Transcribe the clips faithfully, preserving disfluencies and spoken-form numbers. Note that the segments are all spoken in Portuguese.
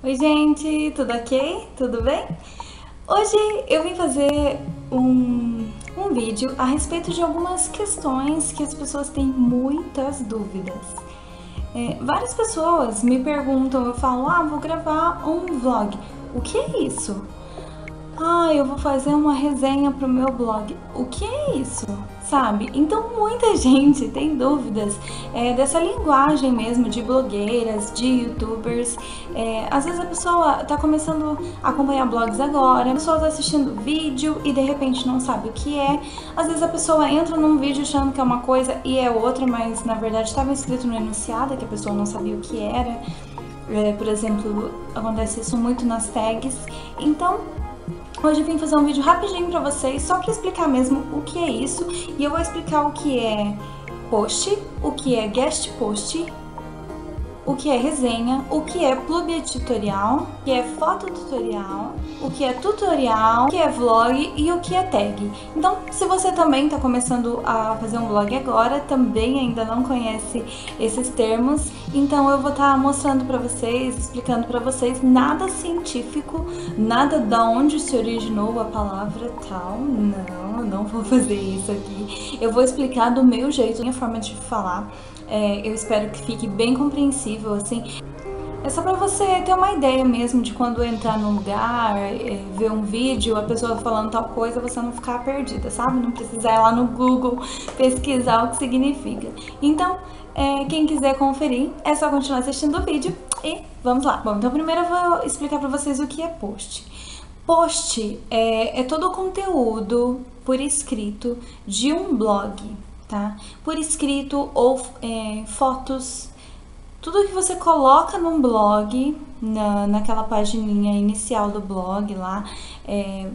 Oi gente, tudo ok? Tudo bem? Hoje eu vim fazer um, um vídeo a respeito de algumas questões que as pessoas têm muitas dúvidas. É, várias pessoas me perguntam, eu falo, ah, vou gravar um vlog, o que é isso? Ah, eu vou fazer uma resenha pro meu blog, o que é isso? Sabe? Então muita gente tem dúvidas é, dessa linguagem mesmo de blogueiras, de youtubers. É, às vezes a pessoa tá começando a acompanhar blogs agora, a pessoa tá assistindo vídeo e de repente não sabe o que é. Às vezes a pessoa entra num vídeo achando que é uma coisa e é outra, mas na verdade estava escrito no enunciado que a pessoa não sabia o que era. É, por exemplo, acontece isso muito nas tags. Então hoje eu vim fazer um vídeo rapidinho pra vocês, só pra explicar mesmo o que é isso. E eu vou explicar o que é post, o que é guest post, o que é resenha, o que é blog editorial, o que é foto tutorial, o que é tutorial, o que é vlog e o que é tag. Então, se você também tá começando a fazer um vlog agora, também ainda não conhece esses termos, então eu vou estar mostrando pra vocês, explicando pra vocês, nada científico, nada da onde se originou a palavra tal, não, eu não vou fazer isso aqui. Eu vou explicar do meu jeito, minha forma de falar. É, eu espero que fique bem compreensível, assim. É só pra você ter uma ideia mesmo de quando entrar num lugar, é, ver um vídeo, a pessoa falando tal coisa, você não ficar perdida, sabe? Não precisar ir lá no Google pesquisar o que significa. Então, é, quem quiser conferir, é só continuar assistindo o vídeo e vamos lá. Bom, então primeiro eu vou explicar pra vocês o que é post. Post é, é todo o conteúdo por escrito de um blog. Tá? Por escrito ou é, fotos, tudo que você coloca num blog, na, naquela pagininha inicial do blog lá, é,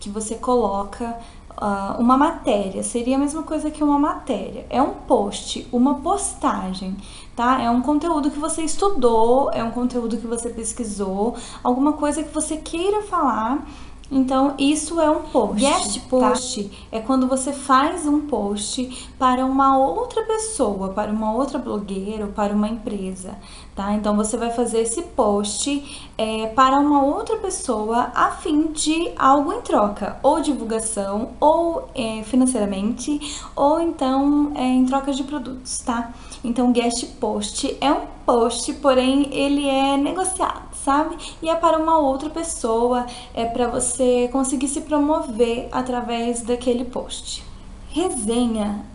que você coloca uh, uma matéria, seria a mesma coisa que uma matéria, é um post, uma postagem, tá? É um conteúdo que você estudou, é um conteúdo que você pesquisou, alguma coisa que você queira falar. Então, isso é um post. Guest post, tá? É quando você faz um post para uma outra pessoa, para uma outra blogueira ou para uma empresa, tá? Então, você vai fazer esse post é, para uma outra pessoa a fim de algo em troca, ou divulgação, ou é, financeiramente, ou então é, em troca de produtos, tá? Então, guest post é um post, porém, ele é negociado, sabe? E é para uma outra pessoa, é para você conseguir se promover através daquele post. Resenha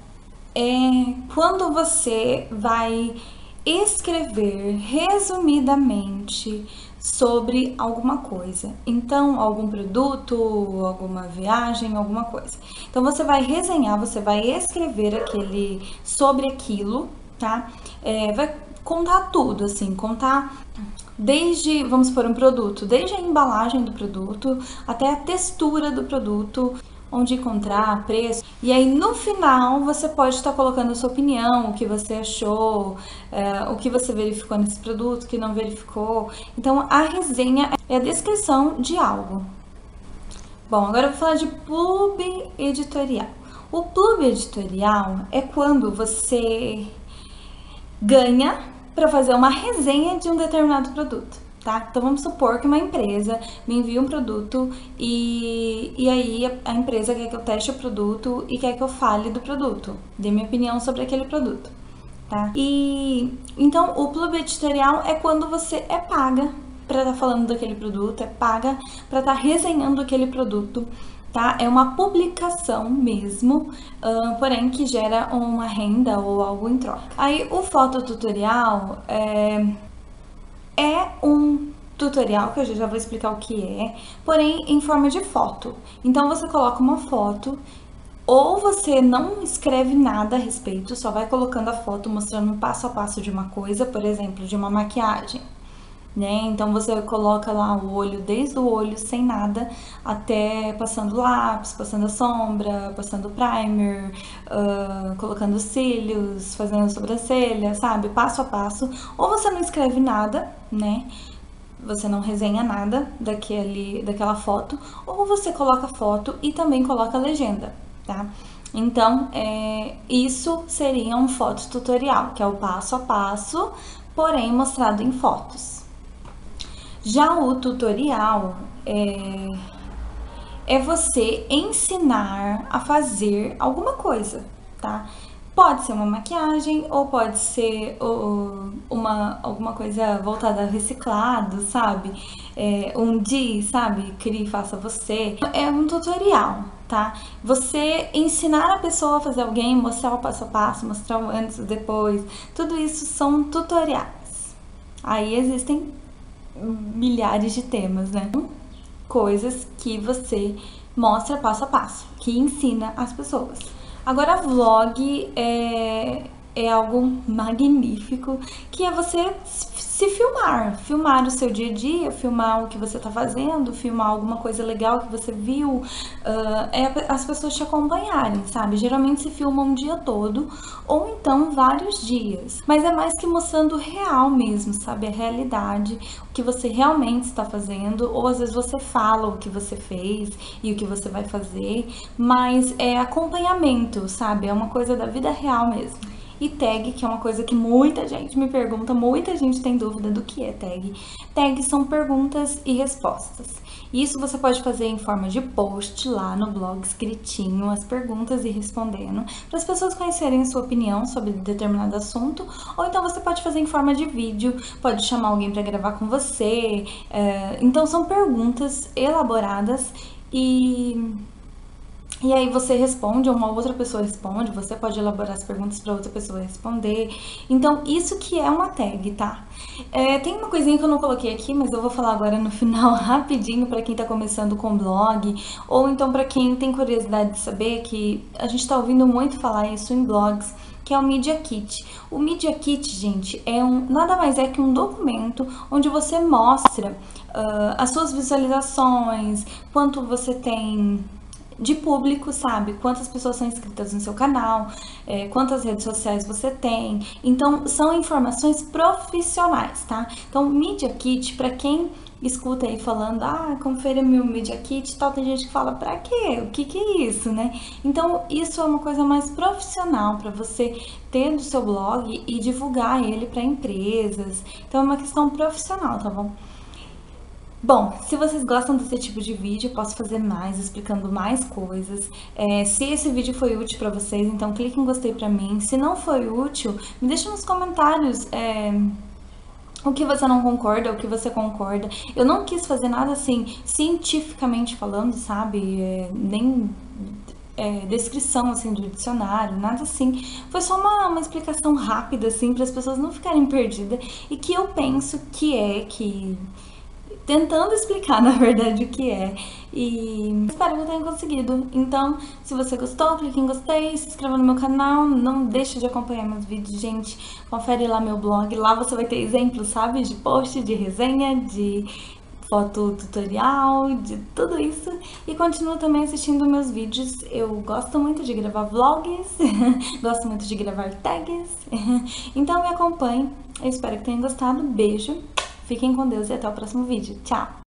é quando você vai escrever resumidamente sobre alguma coisa, então algum produto, alguma viagem, alguma coisa. Então você vai resenhar, você vai escrever aquele sobre aquilo, tá? É, vai contar tudo, assim, contar desde, vamos supor, um produto, desde a embalagem do produto até a textura do produto, onde encontrar, preço. E aí no final você pode estar colocando a sua opinião, o que você achou, é, o que você verificou nesse produto, o que não verificou. Então a resenha é a descrição de algo. Bom, agora eu vou falar de blog editorial. O blog editorial é quando você ganha para fazer uma resenha de um determinado produto, tá? Então vamos supor que uma empresa me envia um produto e, e aí a, a empresa quer que eu teste o produto e quer que eu fale do produto, dê minha opinião sobre aquele produto, tá? E então o blog editorial é quando você é paga para estar falando daquele produto, é paga para estar resenhando aquele produto, tá? É uma publicação mesmo, uh, porém que gera uma renda ou algo em troca. Aí o fototutorial é, é um tutorial, que eu já vou explicar o que é, porém em forma de foto. Então você coloca uma foto, ou você não escreve nada a respeito, só vai colocando a foto mostrando um passo a passo de uma coisa, por exemplo, de uma maquiagem. Né? Então você coloca lá o olho, desde o olho, sem nada, até passando lápis, passando a sombra, passando primer, uh, colocando cílios, fazendo sobrancelha, sabe? Passo a passo. Ou você não escreve nada, né? Você não resenha nada daquele, daquela foto, ou você coloca foto e também coloca legenda, tá? Então, é, isso seria um fototutorial, que é o passo a passo, porém mostrado em fotos. Já o tutorial é, é você ensinar a fazer alguma coisa, tá? Pode ser uma maquiagem ou pode ser ou, uma, alguma coisa voltada a reciclado, sabe? É, um dia, sabe? Crie, faça você. É um tutorial, tá? Você ensinar a pessoa a fazer alguém, mostrar o passo a passo, mostrar o antes e depois. Tudo isso são tutoriais. Aí existem milhares de temas, né? Coisas que você mostra passo a passo, que ensina as pessoas. Agora, vlog é, é algo magnífico, que é você se filmar, filmar o seu dia a dia, filmar o que você tá fazendo, filmar alguma coisa legal que você viu, uh, é as pessoas te acompanharem, sabe? Geralmente se filma um dia todo, ou então vários dias, mas é mais que mostrando o real mesmo, sabe? A realidade, o que você realmente está fazendo, ou às vezes você fala o que você fez e o que você vai fazer, mas é acompanhamento, sabe? É uma coisa da vida real mesmo. E tag, que é uma coisa que muita gente me pergunta, muita gente tem dúvida do que é tag. Tag são perguntas e respostas. Isso você pode fazer em forma de post lá no blog, escritinho, as perguntas e respondendo, para as pessoas conhecerem a sua opinião sobre determinado assunto, ou então você pode fazer em forma de vídeo, pode chamar alguém para gravar com você. É, então são perguntas elaboradas e... E aí você responde, uma outra pessoa responde, você pode elaborar as perguntas para outra pessoa responder. Então, isso que é uma tag, tá? É, tem uma coisinha que eu não coloquei aqui, mas eu vou falar agora no final rapidinho para quem tá começando com blog, ou então para quem tem curiosidade de saber, que a gente tá ouvindo muito falar isso em blogs, que é o Media Kit. O Media Kit, gente, é um nada mais é que um documento onde você mostra uh, as suas visualizações, quanto você tem de público, sabe? Quantas pessoas são inscritas no seu canal, é, quantas redes sociais você tem. Então, são informações profissionais, tá? Então, Media Kit, pra quem escuta aí falando, ah, confira meu Media Kit e tal, tem gente que fala, pra quê? O que que é isso, né? Então, isso é uma coisa mais profissional pra você ter no seu blog e divulgar ele pra empresas. Então, é uma questão profissional, tá bom? Bom, se vocês gostam desse tipo de vídeo, eu posso fazer mais, explicando mais coisas. É, se esse vídeo foi útil pra vocês, então clique em gostei pra mim. Se não foi útil, me deixa nos comentários é, o que você não concorda, o que você concorda. Eu não quis fazer nada assim, cientificamente falando, sabe? É, nem... É, descrição, assim, do dicionário, nada assim. Foi só uma, uma explicação rápida, assim, para as pessoas não ficarem perdidas. E que eu penso que é que... tentando explicar, na verdade, o que é. E espero que eu tenha conseguido. Então, se você gostou, clique em gostei, se inscreva no meu canal, não deixe de acompanhar meus vídeos, gente. Confere lá meu blog, lá você vai ter exemplos, sabe? De post, de resenha, de foto tutorial, de tudo isso. E continua também assistindo meus vídeos. Eu gosto muito de gravar vlogs, gosto muito de gravar tags. Então, me acompanhe. Eu espero que tenha gostado. Beijo. Fiquem com Deus e até o próximo vídeo. Tchau!